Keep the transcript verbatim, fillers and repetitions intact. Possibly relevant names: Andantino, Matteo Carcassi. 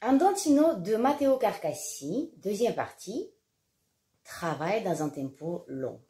Andantino de Matteo Carcassi, deuxième partie, travaille dans un tempo long.